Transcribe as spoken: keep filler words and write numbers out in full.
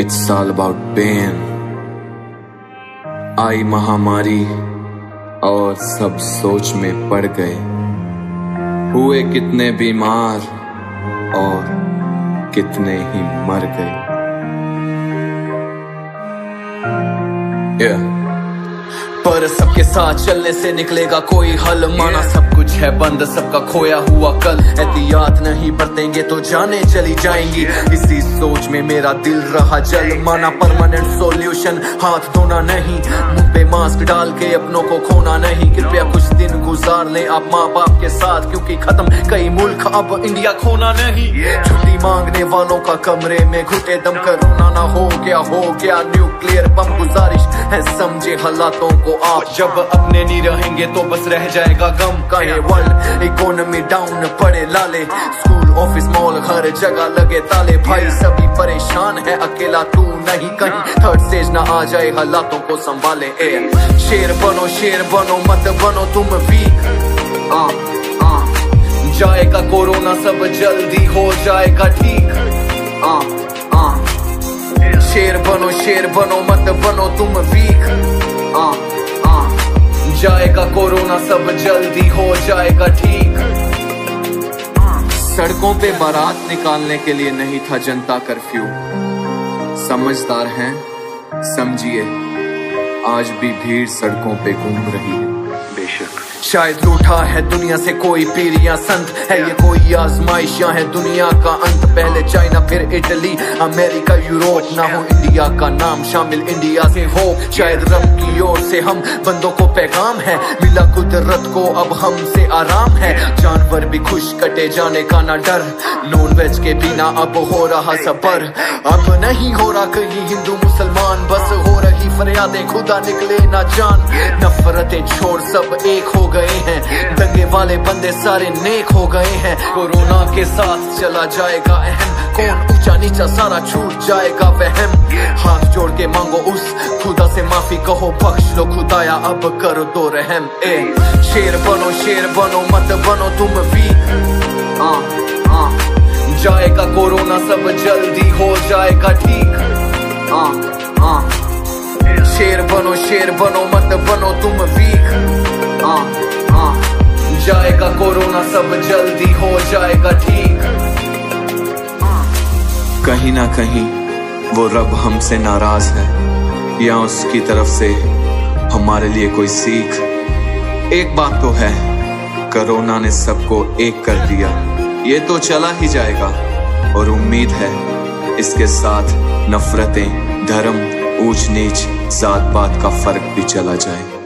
It's all about pain. आई महामारी और सब सोच में पड़ गए, हुए कितने बीमार और कितने ही मर गए. yeah. पर सबके साथ चलने से निकलेगा कोई हल. माना सब कुछ है बंद, सबका खोया हुआ कल. एहतियात नहीं बरतेंगे तो जाने चली जाएंगी, इसी सोच में मेरा दिल रहा जल. माना परमानेंट सॉल्यूशन हाथ धोना नहीं, मुंह पे मास्क डाल के अपनों को खोना नहीं. कृपया कुछ दिन गुजार ले आप माँ बाप के साथ, क्योंकि खत्म कई मुल्क अब इंडिया खोना नहीं. छुट्टी मांगने वालों का कमरे में घुटे दम. करोना ना हो गया हो गया न्यूक्लियर बम. गुजारिश है समझे हालातों को आप, जब अपने नहीं रहेंगे तो बस रह जाएगा गम. कहे वर्ल्ड इकोनॉमी डाउन, पड़े लाले, स्कूल ऑफिस मॉल हर जगह लगे ताले. भाई सभी परेशान है, अकेला तू नहीं. कहीं थर्ड स्टेज ना आ जाए, हालातों को संभाले. ए शेर बनो शेर बनो, मत बनो तुम वीक. आ, आ, जाएगा कोरोना सब जल्दी हो जाएगा ठीक. आ, आ, शेर बनो शेर बनो, मत बनो तुम वीक. आ, आ, जाएगा कोरोना सब जल्दी हो जाएगा ठीक. सड़कों पे बारात निकालने के लिए नहीं था जनता कर्फ्यू. समझदार हैं समझिए, आज भी भीड़ सड़कों पे घूम रही है. बेशक शायद रूठा है दुनिया से कोई पीर या संत, है ये कोई आजमाइश या है दुनिया का अंत. पहले चाइना फिर इटली, अमेरिका यूरोप, ना हो इंडिया का नाम शामिल इंडिया से हो. शायद रब की ओर से हम बंदों को पैगाम है, मिला कुदरत को अब हमसे आराम है. जानवर भी खुश, कटे जाने का ना डर, नॉन वेज के बिना अब हो रहा सबर. अब नहीं हो रहा कहीं हिंदू मुसलमान, बस हो रही फरियादें खुदा निकले ना जान. नफरतें छोड़ सब एक हो गए हैं, दंगे वाले बंदे सारे नेक हो गए हैं. कोरोना के साथ चला जाएगा अहम, कौन ऊंचा नीचा सारा छूट जाएगा वहम. हाथ जोड़ के मांगो उस खुदा से माफी, कहो बख्श लो खुदाया अब कर दो रहम. ए शेर बनो शेर बनो, मत बनो तुम वीक. आ, आ, जाएगा कोरोना सब जल्दी हो जाएगा ठीक. आ, आ, शेर बनो शेर बनो, मत बनो तुम वीक. आ, आ, जाएगा कोरोना सब जल्दी हो जाएगा ठीक. कहीं ना कहीं वो रब हमसे नाराज है, या उसकी तरफ से हमारे लिए कोई सीख. एक बात तो है, कोरोना ने सबको एक कर दिया, ये तो चला ही जाएगा. और उम्मीद है इसके साथ नफरतें, धर्म, ऊंच नीच, जात पात का फर्क भी चला जाए.